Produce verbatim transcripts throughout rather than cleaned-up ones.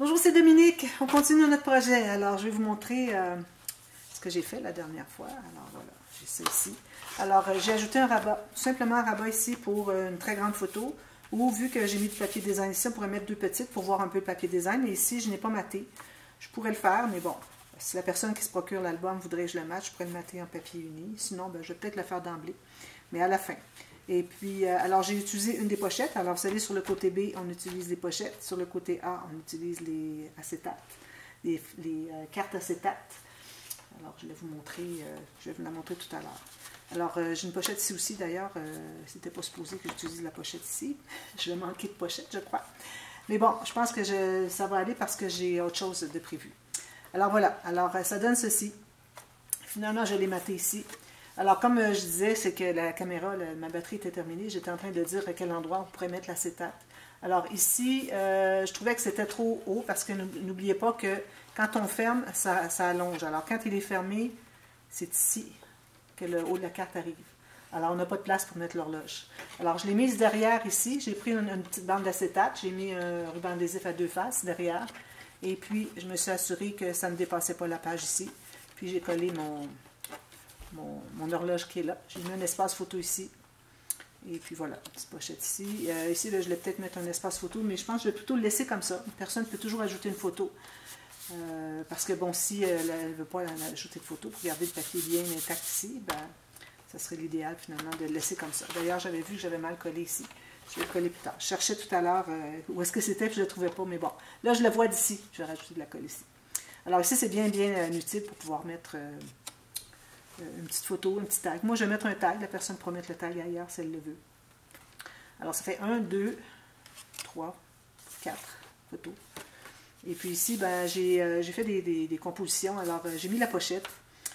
Bonjour, c'est Dominique. On continue notre projet. Alors, je vais vous montrer euh, ce que j'ai fait la dernière fois. Alors, voilà, j'ai ça ici. Alors, euh, j'ai ajouté un rabat, tout simplement un rabat ici pour euh, une très grande photo. Ou, vu que j'ai mis du papier design ici, on pourrait mettre deux petites pour voir un peu le papier design. Et ici, je n'ai pas maté. Je pourrais le faire, mais bon, si la personne qui se procure l'album voudrait que je le mate, je pourrais le mater en papier uni. Sinon, ben, je vais peut-être le faire d'emblée, mais à la fin. Et puis, euh, alors j'ai utilisé une des pochettes. Alors, vous savez, sur le côté B, on utilise les pochettes. Sur le côté A, on utilise les acétates, les, les euh, cartes acétates. Alors, je vais vous montrer, euh, je vais vous la montrer tout à l'heure. Alors, euh, j'ai une pochette ici aussi, d'ailleurs. Euh, c'était pas supposé que j'utilise la pochette ici. Je vais manquer de pochette, je crois. Mais bon, je pense que je, ça va aller parce que j'ai autre chose de prévu. Alors, voilà. Alors, ça donne ceci. Finalement, je l'ai maté ici. Alors, comme je disais, c'est que la caméra, la, ma batterie était terminée. J'étais en train de dire à quel endroit on pourrait mettre l'acétate. Alors ici, euh, je trouvais que c'était trop haut parce que n'oubliez pas que quand on ferme, ça, ça allonge. Alors, quand il est fermé, c'est ici que le haut de la carte arrive. Alors, on n'a pas de place pour mettre l'horloge. Alors, je l'ai mise derrière ici. J'ai pris une, une petite bande d'acétate. J'ai mis un ruban adhésif à deux faces derrière. Et puis, je me suis assurée que ça ne dépassait pas la page ici. Puis, j'ai collé mon... Mon, mon horloge qui est là. J'ai mis un espace photo ici. Et puis voilà, une petite pochette ici. Euh, ici, là, je vais peut-être mettre un espace photo, mais je pense que je vais plutôt le laisser comme ça. Une personne peut toujours ajouter une photo. Euh, parce que bon, si elle ne veut pas ajouter de photo pour garder le papier bien intact ici, ben, ça serait l'idéal finalement de le laisser comme ça. D'ailleurs, j'avais vu que j'avais mal collé ici. Je vais le coller plus tard. Je cherchais tout à l'heure euh, où est-ce que c'était, puis je ne le trouvais pas. Mais bon, là, je le vois d'ici. Je vais rajouter de la colle ici. Alors ici, c'est bien, bien euh, utile pour pouvoir mettre... Euh, une petite photo, un petit tag. Moi, je vais mettre un tag. La personne pourra mettre le tag ailleurs si elle le veut. Alors, ça fait un, deux, trois, quatre photos. Et puis ici, ben, j'ai euh, fait des, des, des compositions. Alors, euh, j'ai mis la pochette.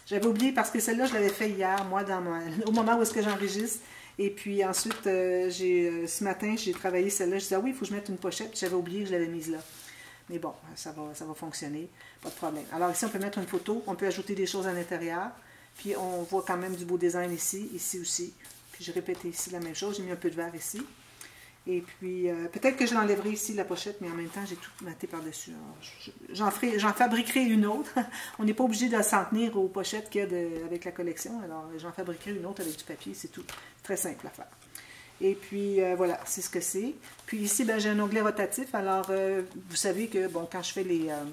J'avais oublié parce que celle-là, je l'avais fait hier, moi, dans ma... au moment où est-ce que j'enregistre. Et puis ensuite, euh, euh, ce matin, j'ai travaillé celle-là. Je disais, ah oui, il faut que je mette une pochette. J'avais oublié que je l'avais mise là. Mais bon, ça va, ça va fonctionner. Pas de problème. Alors ici, on peut mettre une photo. On peut ajouter des choses à l'intérieur. Puis, on voit quand même du beau design ici, ici aussi. Puis, j'ai répété ici la même chose. J'ai mis un peu de vert ici. Et puis, euh, peut-être que je l'enlèverai ici, la pochette, mais en même temps, j'ai tout maté par-dessus. J'en fabriquerai une autre. On n'est pas obligé de s'en tenir aux pochettes qu'il y a de, avec la collection. Alors, j'en fabriquerai une autre avec du papier, c'est tout. Très simple à faire. Et puis, euh, voilà, c'est ce que c'est. Puis ici, ben, j'ai un onglet rotatif. Alors, euh, vous savez que, bon, quand je fais les... Euh,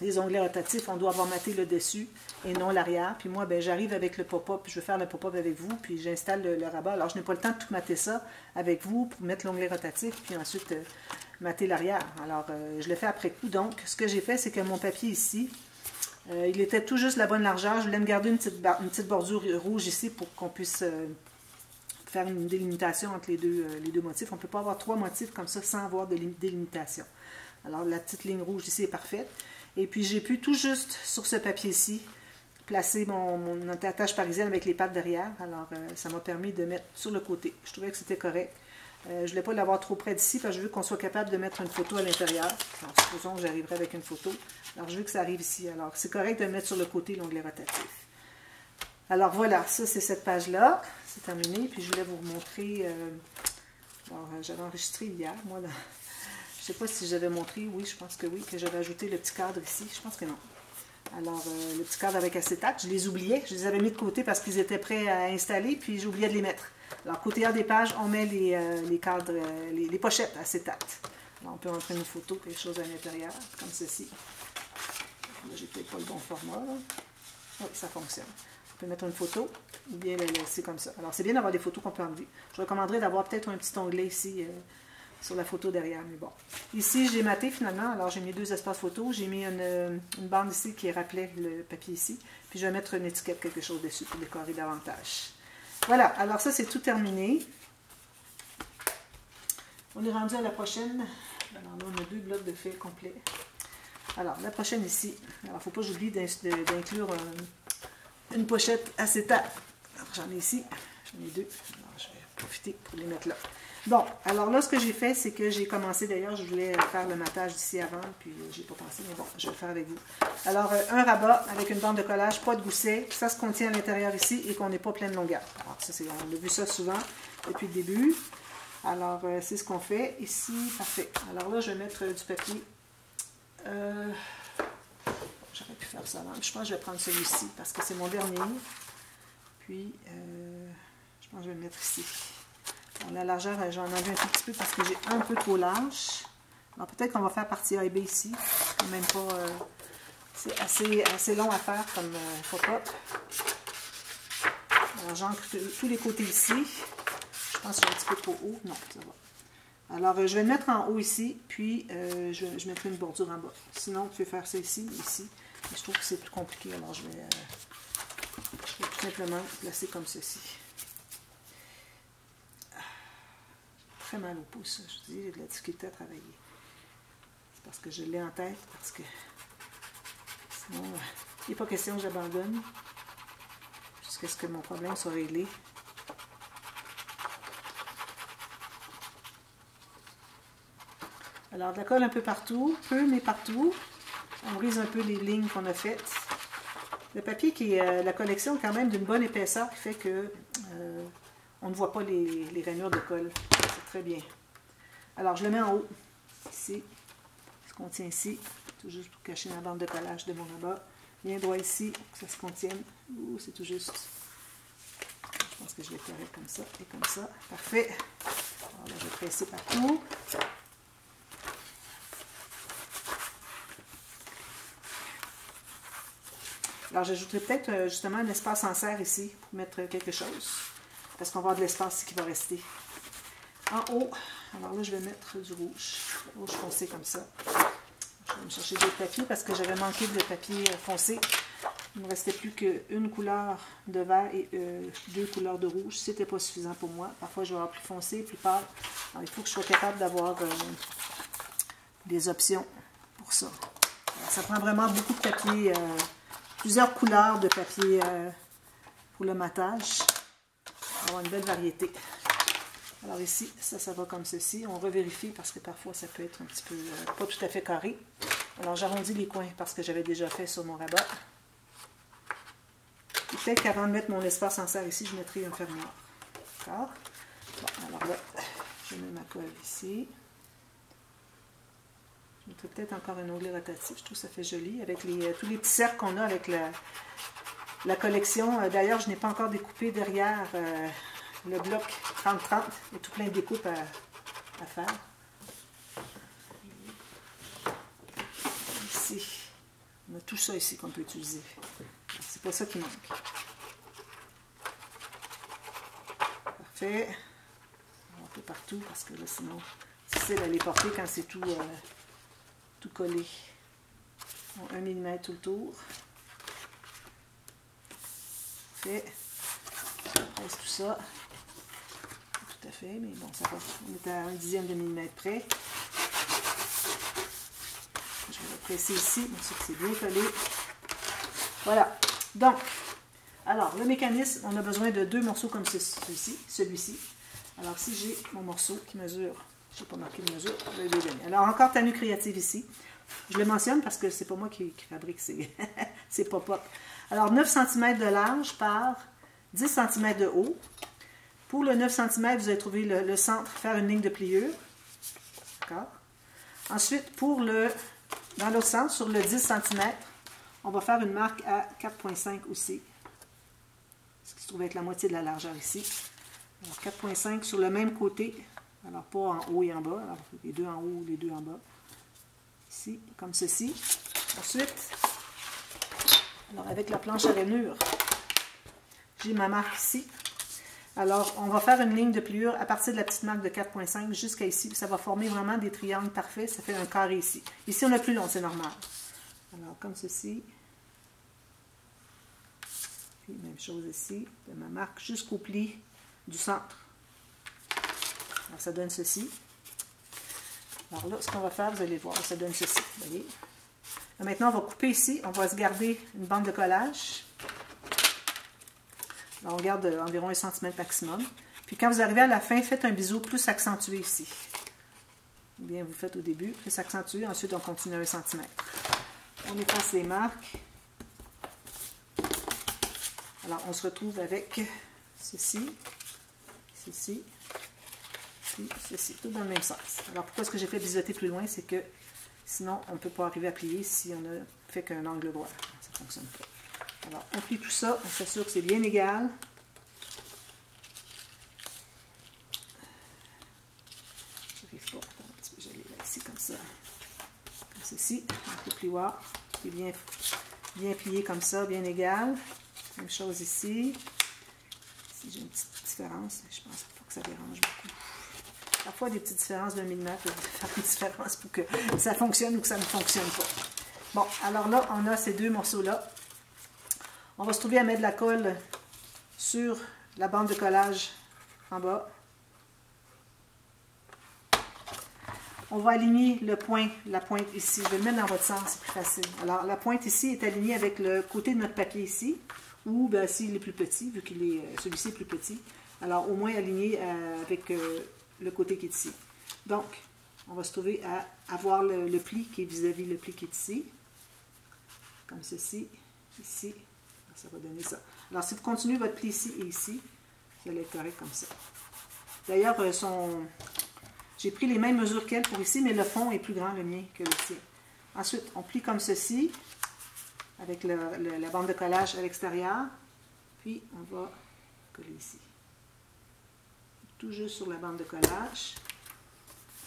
Les onglets rotatifs, on doit avoir maté le dessus et non l'arrière. Puis moi, ben, j'arrive avec le pop-up, je vais faire le pop-up avec vous, puis j'installe le, le rabat. Alors, je n'ai pas le temps de tout mater ça avec vous pour mettre l'onglet rotatif, puis ensuite euh, mater l'arrière. Alors, euh, je le fais après coup. Donc, ce que j'ai fait, c'est que mon papier ici, euh, il était tout juste la bonne largeur. Je voulais me garder une petite, une petite bordure rouge ici pour qu'on puisse euh, faire une délimitation entre les deux, euh, les deux motifs. On ne peut pas avoir trois motifs comme ça sans avoir de délimitation. Alors, la petite ligne rouge ici est parfaite. Et puis, j'ai pu tout juste, sur ce papier-ci, placer mon, mon attache parisienne avec les pattes derrière. Alors, euh, ça m'a permis de mettre sur le côté. Je trouvais que c'était correct. Euh, je ne voulais pas l'avoir trop près d'ici, parce que je veux qu'on soit capable de mettre une photo à l'intérieur. Alors, supposons que j'arriverai avec une photo. Alors, je veux que ça arrive ici. Alors, c'est correct de mettre sur le côté l'onglet rotatif. Alors, voilà. Ça, c'est cette page-là. C'est terminé. Puis, je voulais vous montrer... Euh... Alors, j'avais enregistré hier, moi, là. Je ne sais pas si j'avais montré, oui, je pense que oui, que j'avais ajouté le petit cadre ici. Je pense que non. Alors, euh, le petit cadre avec acétate, je les oubliais. Je les avais mis de côté parce qu'ils étaient prêts à installer, puis j'oubliais de les mettre. Alors, côté A des pages, on met les, euh, les cadres, euh, les, les pochettes acétate. Alors, on peut rentrer nos photos, quelque chose à l'intérieur, comme ceci. Là, j'ai peut-être pas le bon format, là. Oui, ça fonctionne. On peut mettre une photo, ou bien la laisser comme ça. Alors, c'est bien d'avoir des photos qu'on peut enlever. Je recommanderais d'avoir peut-être un petit onglet ici, euh, sur la photo derrière, mais bon. Ici, j'ai maté finalement, alors j'ai mis deux espaces photos, j'ai mis une, une bande ici qui rappelait le papier ici, puis je vais mettre une étiquette, quelque chose dessus pour décorer davantage. Voilà, alors ça c'est tout terminé. On est rendu à la prochaine. Alors là, on a deux blocs de feuilles complets. Alors, la prochaine ici. Alors, il ne faut pas que j'oublie d'inclure un, une pochette acétate. Alors, j'en ai ici, j'en ai deux. Alors, je vais profiter pour les mettre là. Bon, alors là, ce que j'ai fait, c'est que j'ai commencé, d'ailleurs, je voulais faire le matage d'ici avant, puis j'ai pas pensé, mais bon, je vais le faire avec vous. Alors, un rabat avec une bande de collage, pas de gousset, ça se contient à l'intérieur ici et qu'on n'est pas plein de longueur. Alors, ça, c'est, on a vu ça souvent depuis le début. Alors, c'est ce qu'on fait ici, parfait. Alors là, je vais mettre du papier Euh, J'aurais pu faire ça avant. Je pense que je vais prendre celui-ci parce que c'est mon dernier. Puis, euh, je pense que je vais le mettre ici. Bon, la largeur, j'en avais un tout petit peu parce que j'ai un peu trop large. Alors, peut-être qu'on va faire partie A et B ici. Quand même pas... Euh, c'est assez, assez long à faire comme euh, pop-up. Alors, j'ancre tous les côtés ici. Je pense que c'est un petit peu trop haut. Non, ça va. Alors, euh, je vais le mettre en haut ici, puis euh, je, je mettrai une bordure en bas. Sinon, tu peux faire ça ici, ici. Mais je trouve que c'est plus compliqué, alors je vais, euh, je vais tout simplement placer comme ceci. Très mal au pouce, je dis, j'ai de la difficulté à travailler. C'est parce que je l'ai en tête, parce que sinon, euh, il n'est pas question que j'abandonne, jusqu'à ce que mon problème soit réglé. Alors, de la colle un peu partout, peu mais partout. On brise un peu les lignes qu'on a faites. Le papier qui est euh, la collection quand même d'une bonne épaisseur qui fait que euh, on ne voit pas les, les rainures de colle. C'est très bien. Alors, je le mets en haut, ici, ce qu'on tient ici, tout juste pour cacher ma bande de collage de mon rabat. Bien droit ici, pour que ça se contienne. Ouh, c'est tout juste. Je pense que je vais faire comme ça et comme ça. Parfait. Alors là, je vais presser partout. Alors, j'ajouterai peut-être justement un espace en serre ici pour mettre quelque chose. Parce qu'on va avoir de l'espace qui va rester. En haut, alors là, je vais mettre du rouge. Rouge foncé comme ça. Je vais me chercher d'autres papiers parce que j'avais manqué de papier foncé. Il ne me restait plus qu'une couleur de vert et euh, deux couleurs de rouge. Ce n'était pas suffisant pour moi. Parfois, je vais avoir plus foncé, plus pâle. Alors, il faut que je sois capable d'avoir euh, des options pour ça. Alors, ça prend vraiment beaucoup de papier. Euh, Plusieurs couleurs de papier euh, pour le matage. On va avoir une belle variété. Alors ici, ça, ça va comme ceci. On revérifie parce que parfois, ça peut être un petit peu euh, pas tout à fait carré. Alors, j'arrondis les coins parce que j'avais déjà fait sur mon rabat. Peut-être qu'avant de mettre mon espace en serre ici, je mettrai un fermoir. D'accord? Bon, alors là, je mets ma colle ici. Je mettrai peut-être encore un onglet rotatif, je trouve ça fait joli, avec les, tous les petits cercles qu'on a avec la, la collection. D'ailleurs, je n'ai pas encore découpé derrière euh, le bloc trente trente, il y a tout plein de découpes à, à faire. Ici, on a tout ça ici qu'on peut utiliser, c'est pas ça qui manque. Parfait, on va un peu partout parce que là sinon, c'est difficile à les porter quand c'est tout... Euh, tout collé. Bon, un millimètre tout le tour. Fait. On presse tout ça. Tout à fait, mais bon, ça va. On est à un dixième de millimètre près. Je vais le presser ici, bien sûr que c'est bien collé. Voilà. Donc, alors, le mécanisme, on a besoin de deux morceaux comme celui-ci. celui-ci. Alors, si j'ai mon morceau qui mesure... Je n'ai pas marqué de mesure. Je vais les donner. Alors, encore Tanu Créative ici. Je le mentionne parce que c'est pas moi qui, qui fabrique ces, ces pop-up. Alors, neuf centimètres de large par dix centimètres de haut. Pour le neuf centimètres, vous allez trouver le, le centre, faire une ligne de pliure. D'accord? Ensuite, pour le, dans l'autre sens, sur le dix centimètres, on va faire une marque à quatre virgule cinq aussi. Ce qui se trouve être la moitié de la largeur ici. Alors, quatre virgule cinq sur le même côté. Alors, pas en haut et en bas. Alors, les deux en haut, les deux en bas. Ici, comme ceci. Ensuite, alors avec la planche à rainure, j'ai ma marque ici. Alors, on va faire une ligne de pliure à partir de la petite marque de quatre virgule cinq jusqu'à ici. Ça va former vraiment des triangles parfaits. Ça fait un carré ici. Ici, on a plus long, c'est normal. Alors, comme ceci. Puis, même chose ici. De ma marque jusqu'au pli du centre. Alors, ça donne ceci. Alors là, ce qu'on va faire, vous allez voir, ça donne ceci. Vous voyez? Là, maintenant, on va couper ici. On va se garder une bande de collage. Alors, on garde environ un centimètre maximum. Puis quand vous arrivez à la fin, faites un biseau plus accentué ici. Ou bien, vous faites au début, plus accentué. Ensuite, on continue à un centimètre. On efface les marques. Alors, on se retrouve avec ceci, ceci. Puis, ceci, tout dans le même sens. Alors, pourquoi est-ce que j'ai fait biseauter plus loin? C'est que Sinon, on ne peut pas arriver à plier si on ne fait qu'un angle droit. Ça ne fonctionne pas. Alors, on plie tout ça, on s'assure que c'est bien égal. J'arrive pas. Attends un petit peu, j'allais là ici comme ça. Comme ceci. Le plioir qui est bien, bien plié comme ça, bien égal. Même chose ici. Si j'ai une petite différence, je pense pas que ça dérange beaucoup. Parfois, des petites différences d'un millimètre peuvent faire une différence pour que ça fonctionne ou que ça ne fonctionne pas. Bon, alors là, on a ces deux morceaux-là. On va se trouver à mettre de la colle sur la bande de collage en bas. On va aligner le point, la pointe ici. Je vais le mettre dans votre sens, c'est plus facile. Alors, la pointe ici est alignée avec le côté de notre papier ici, ou ben, s'il est plus petit, vu qu'il est celui-ci est plus petit. Alors, au moins aligné euh, avec euh, le côté qui est ici. Donc, on va se trouver à avoir le, le pli qui est vis-à-vis le pli qui est ici. Comme ceci, ici. Ça va donner ça. Alors, si vous continuez votre pli ici et ici, vous allez être correct comme ça. D'ailleurs, son... j'ai pris les mêmes mesures qu'elle pour ici, mais le fond est plus grand, le mien, que le sien. Ensuite, on plie comme ceci, avec le, le, la bande de collage à l'extérieur, puis on va coller ici. Tout juste sur la bande de collage.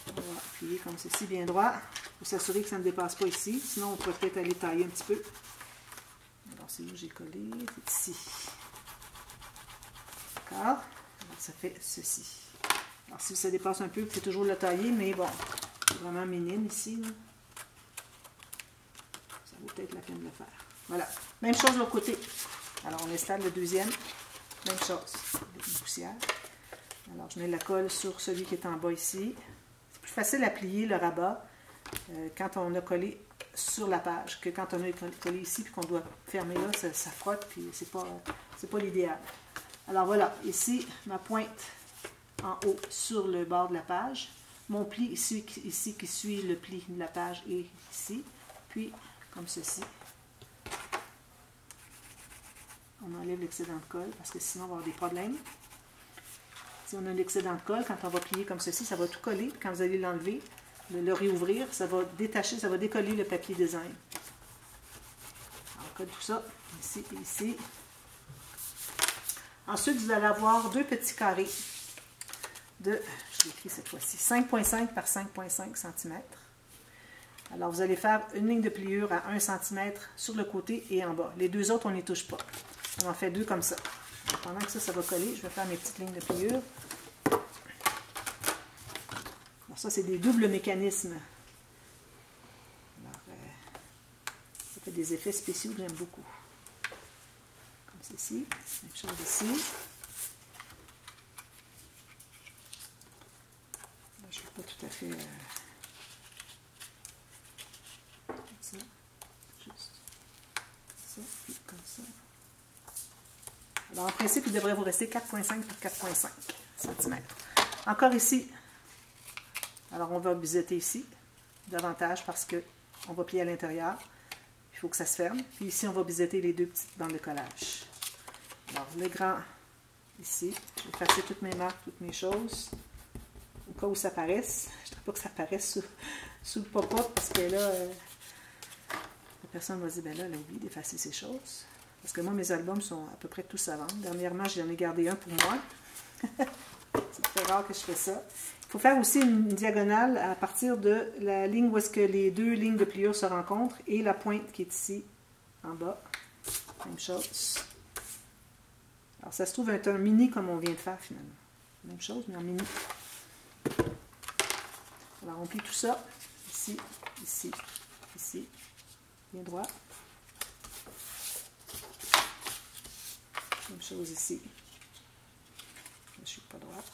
On va plier comme ceci, bien droit, pour s'assurer que ça ne dépasse pas ici. Sinon, on pourrait peut-être aller tailler un petit peu. Alors, c'est où j'ai collé, c'est ici. D'accord? Alors, ça fait ceci. Alors, si ça dépasse un peu, vous pouvez toujours le tailler, mais bon, c'est vraiment minime ici. Là. Ça vaut peut-être la peine de le faire. Voilà. Même chose de l'autre côté. Alors, on installe le deuxième. Même chose. Avec une poussière. Alors, je mets la colle sur celui qui est en bas ici. C'est plus facile à plier le rabat euh, quand on a collé sur la page, que quand on a collé ici puis qu'on doit fermer là, ça, ça frotte puis c'est pas, c'est pas l'idéal. Alors voilà, ici, ma pointe en haut sur le bord de la page, mon pli ici, ici qui suit le pli de la page et ici, puis comme ceci. On enlève l'excédent de colle parce que sinon on va avoir des problèmes. Si on a l'excédent de colle, quand on va plier comme ceci, ça va tout coller, puis quand vous allez l'enlever, Le, le réouvrir, ça va détacher, ça va décoller le papier design. Alors, on colle tout ça, ici et ici. Ensuite, vous allez avoir deux petits carrés de, je l'écris cette fois-ci, cinq virgule cinq par cinq virgule cinq centimètres. Alors, vous allez faire une ligne de pliure à un centimètre sur le côté et en bas. Les deux autres, on ne les touche pas. On en fait deux comme ça. Alors, pendant que ça, ça va coller, je vais faire mes petites lignes de pliure. Ça, c'est des doubles mécanismes. Alors, euh, ça fait des effets spéciaux que j'aime beaucoup. Comme ceci. Même chose ici. Là, je ne suis pas tout à fait... Euh, comme ça. Juste. Ça, puis comme ça. Alors, en principe, il devrait vous rester quatre virgule cinq par quatre virgule cinq centimètres. Encore ici... Alors, on va biseauter ici, davantage, parce qu'on va plier à l'intérieur. Il faut que ça se ferme. Puis ici, on va biseauter les deux petites bandes de collage. Alors, le grand, ici. Je vais effacer toutes mes marques, toutes mes choses. Au cas où ça paraisse. Je ne trouve pas que ça paraisse sous, sous le pop-up, parce que là, euh, la personne va se dire, ben là, elle a oublié d'effacer ces choses. Parce que moi, mes albums sont à peu près tous à vendre. Dernièrement, j'en ai gardé un pour moi. C'est très rare que je fais ça. Il faut faire aussi une diagonale à partir de la ligne où est-ce que les deux lignes de pliure se rencontrent et la pointe qui est ici, en bas. Même chose. Alors, ça se trouve être un mini comme on vient de faire, finalement. Même chose, mais en mini. Alors, on plie tout ça. Ici, ici, ici. Bien droit. Même chose ici. Je ne suis pas droite.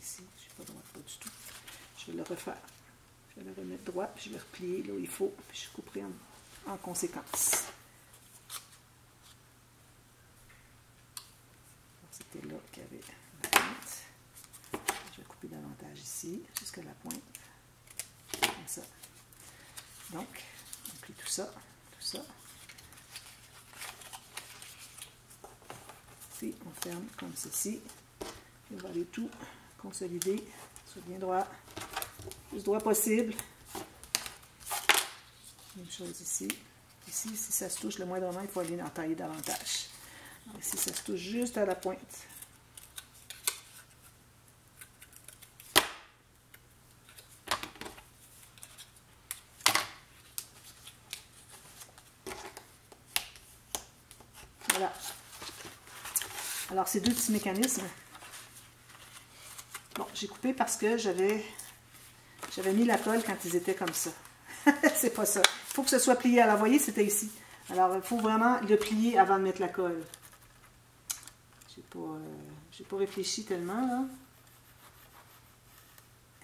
Ici, je ne suis pas droite, pas du tout. Je vais le refaire. Je vais le remettre droit, puis je vais le replier là où il faut, puis je couperai en, en conséquence. C'était là qu'il y avait la pointe. Je vais couper davantage ici, jusqu'à la pointe. Comme ça. Donc, on plie tout ça, tout ça. Puis on ferme comme ceci. Et on va aller tout consolider C'est bien droit, plus droit possible. Même chose ici. Ici, si ça se touche le moindrement, il faut aller en tailler davantage. Alors ici, ça se touche juste à la pointe. Voilà. Alors, ces deux petits mécanismes. Bon, j'ai coupé parce que j'avais j'avais mis la colle quand ils étaient comme ça. C'est pas ça. Il faut que ce soit plié. Alors, vous voyez, c'était ici. Alors, il faut vraiment le plier avant de mettre la colle. J'ai pas, euh, j'ai pas réfléchi tellement, là.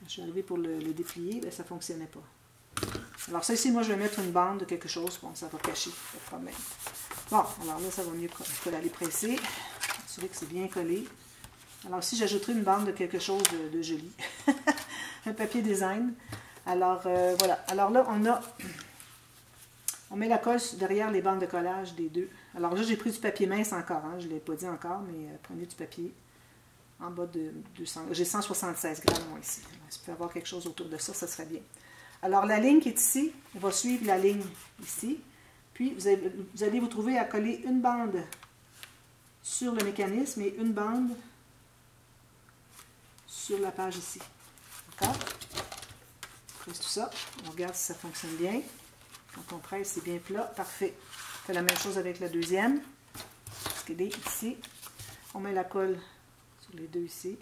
Quand je suis arrivée pour le, le déplier, ben, ça ne fonctionnait pas. Alors, ça ici, moi, je vais mettre une bande de quelque chose. Bon, ça va cacher le problème. Bon, alors là, ça va mieux que d'aller presser. C'est vrai que c'est bien collé. Alors ici, j'ajouterai une bande de quelque chose de, de joli. Un papier design. Alors, euh, voilà. Alors là, on a... On met la colle derrière les bandes de collage des deux. Alors là, j'ai pris du papier mince encore. Hein, je ne l'ai pas dit encore, mais euh, prenez du papier en bas de deux cents. J'ai cent soixante-seize grammes, moi, ici. Alors, si vous pouvez avoir quelque chose autour de ça, ça serait bien. Alors, la ligne qui est ici, on va suivre la ligne ici. Puis, vous, avez, vous allez vous trouver à coller une bande sur le mécanisme et une bande sur la page ici. D'accord? On presse tout ça. On regarde si ça fonctionne bien. Quand on presse, c'est bien plat. Parfait. On fait la même chose avec la deuxième. Parce qu'elle est ici. On met la colle sur les deux ici.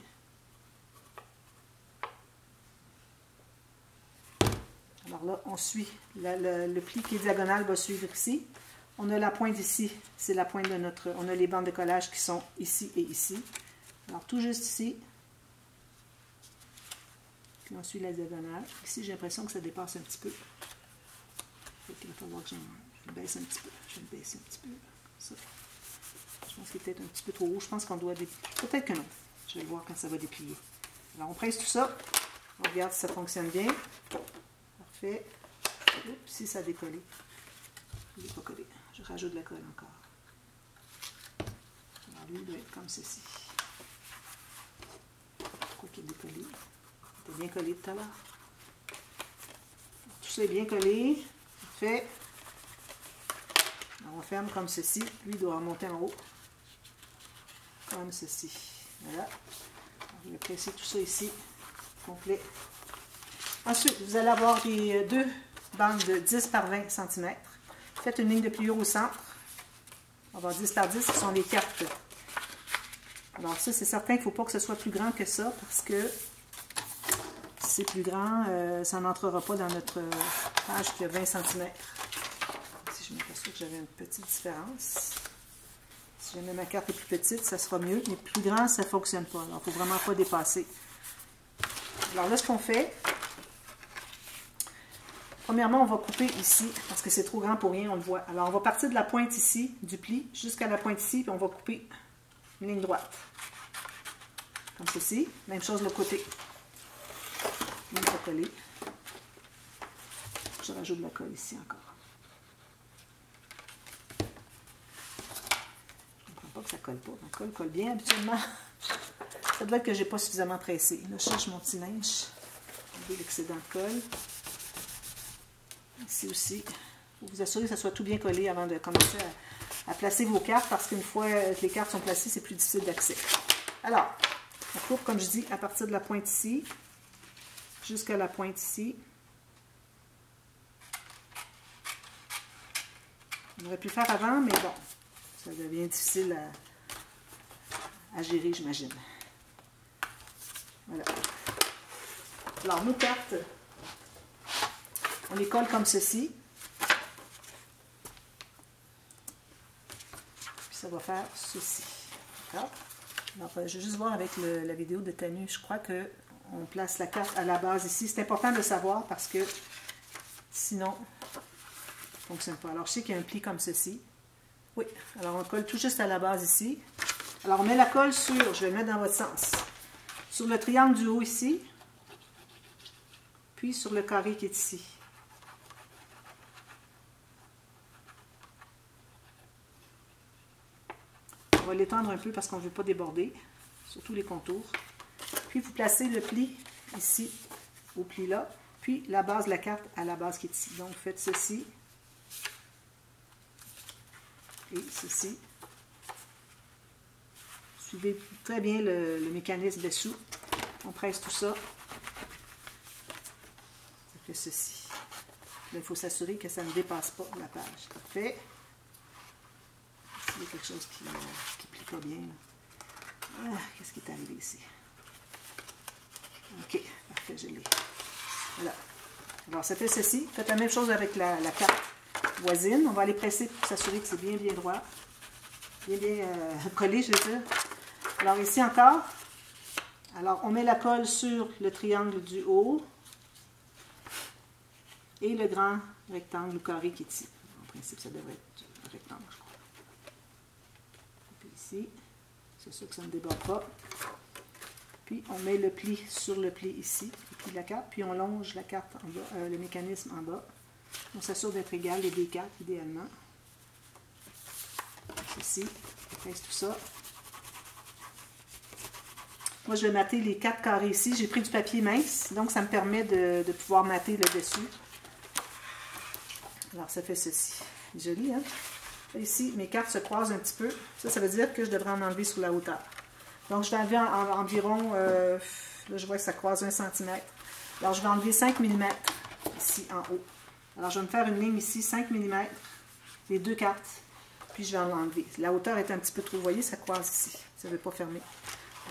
Alors là, on suit. La, la, le pli qui est diagonal va suivre ici. On a la pointe ici. C'est la pointe de notre... On a les bandes de collage qui sont ici et ici. Alors tout juste ici. Puis on suit la diagonale. Ici, j'ai l'impression que ça dépasse un petit peu. Il va falloir que je baisse un petit peu. Je vais baisser un petit peu. Ça. Je pense qu'il est peut-être un petit peu trop haut. Je pense qu'on doit déplier. Peut-être que non. Je vais le voir quand ça va déplier. Alors, on presse tout ça. On regarde si ça fonctionne bien. Parfait. Oups, si ça a décollé. Il n'est pas collé. Je rajoute de la colle encore. Alors, lui, il doit être comme ceci. Pourquoi qu'il est décollé? Il était bien collé tout à l'heure. Tout ça est bien collé. Fait. Alors on ferme comme ceci. Lui, il doit remonter en haut. Comme ceci. Voilà. Je vais presser tout ça ici. Complet. Ensuite, vous allez avoir les deux bandes de dix par vingt centimètres. Faites une ligne de pliure au centre. On va avoir dix par dix, ce sont les cartes. Alors ça, c'est certain qu'il ne faut pas que ce soit plus grand que ça, parce que c'est plus grand, euh, ça n'entrera pas dans notre page qui a vingt centimètres. Si je m'aperçois que j'avais une petite différence. Si jamais ma carte est plus petite, ça sera mieux. Mais plus grand, ça ne fonctionne pas. Alors, il ne faut vraiment pas dépasser. Alors là, ce qu'on fait, premièrement, on va couper ici, parce que c'est trop grand pour rien, on le voit. Alors, on va partir de la pointe ici, du pli, jusqu'à la pointe ici, puis on va couper une ligne droite. Comme ceci. Même chose de l'autre côté. Même pas collé. Je rajoute de la colle ici encore. Je ne comprends pas que ça ne colle pas. La colle colle bien habituellement. Ça doit être que je n'ai pas suffisamment pressé. Là, je cherche mon petit linge. J'ai l'excédent de colle. Ici aussi. Vous vous assurez que ça soit tout bien collé avant de commencer à, à placer vos cartes, parce qu'une fois que les cartes sont placées, c'est plus difficile d'accès. Alors, on coupe, comme je dis, à partir de la pointe ici, jusqu'à la pointe ici. On aurait pu le faire avant, mais bon, ça devient difficile à, à gérer, j'imagine. Voilà. Alors, nos cartes, on les colle comme ceci. Puis ça va faire ceci. D'accord? Alors, je vais juste voir avec le, la vidéo de Tanu. Je crois qu'on place la carte à la base ici. C'est important de savoir parce que sinon... fonctionne pas. Alors, je sais qu'il y a un pli comme ceci. Oui, alors on colle tout juste à la base ici. Alors, on met la colle sur, je vais le mettre dans votre sens, sur le triangle du haut ici, puis sur le carré qui est ici. On va l'étendre un peu parce qu'on ne veut pas déborder, surtout les contours. Puis, vous placez le pli ici au pli là, puis la base de la carte à la base qui est ici. Donc, faites ceci et ceci. Suivez très bien le, le mécanisme dessous. On presse tout ça. Ça fait ceci. Là, il faut s'assurer que ça ne dépasse pas la page. Parfait. Il y a quelque chose qui ne plie pas bien. Ah, qu'est-ce qui est arrivé ici? OK, parfait, je l'ai. Voilà. Alors, ça fait ceci. Faites la même chose avec la, la carte voisine. On va aller presser pour s'assurer que c'est bien, bien droit. Bien, bien euh, collé, je veux dire. Alors, ici encore. Alors, on met la colle sur le triangle du haut et le grand rectangle ou carré qui est ici. En principe, ça devrait être un rectangle, je crois. Puis ici, c'est sûr que ça ne déborde pas. Puis, on met le pli sur le pli ici, et puis la carte, puis on longe la carte en bas, euh, le mécanisme en bas. On s'assure d'être égal les deux cartes, idéalement. Ceci, on presse tout ça. Moi, je vais mater les quatre carrés ici. J'ai pris du papier mince, donc ça me permet de, de pouvoir mater le dessus. Alors, ça fait ceci. Joli, hein? Ici, mes cartes se croisent un petit peu. Ça, ça veut dire que je devrais en enlever sur la hauteur. Donc, je vais enlever en, en, environ, euh, là, je vois que ça croise un centimètre. Alors, je vais enlever cinq millimètres ici, en haut. Alors, je vais me faire une ligne ici, cinq millimètres, les deux cartes, puis je vais en enlever. La hauteur est un petit peu trop, vous voyez, ça croise ici. Ça ne veut pas fermer.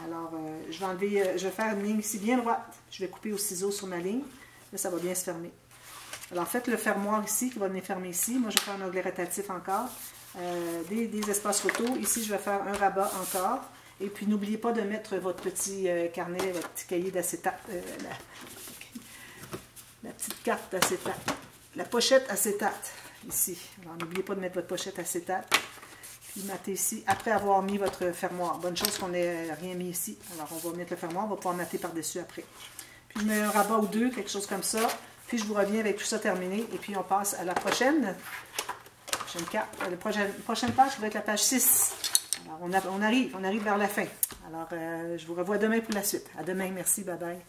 Alors, euh, je vais enlever, euh, je vais faire une ligne ici bien droite. Je vais couper au ciseau sur ma ligne. Là, ça va bien se fermer. Alors, faites le fermoir ici, qui va venir fermer ici. Moi, je vais faire un onglet rotatif encore. Euh, des, des espaces rotos. Ici, je vais faire un rabat encore. Et puis, n'oubliez pas de mettre votre petit euh, carnet, votre petit cahier d'acétate. Euh, la, okay. la petite carte d'acétate. La pochette acétate, ici. Alors, n'oubliez pas de mettre votre pochette acétate. Puis mater ici, après avoir mis votre fermoir. Bonne chose qu'on n'ait rien mis ici. Alors, on va mettre le fermoir, on va pouvoir mater par-dessus après. Puis, je mets un rabat ou deux, quelque chose comme ça. Puis, je vous reviens avec tout ça terminé. Et puis, on passe à la prochaine, prochaine carte, la prochaine, prochaine page, qui va être la page six. Alors, on, a, on arrive, on arrive vers la fin. Alors, euh, je vous revois demain pour la suite. À demain, merci, bye-bye.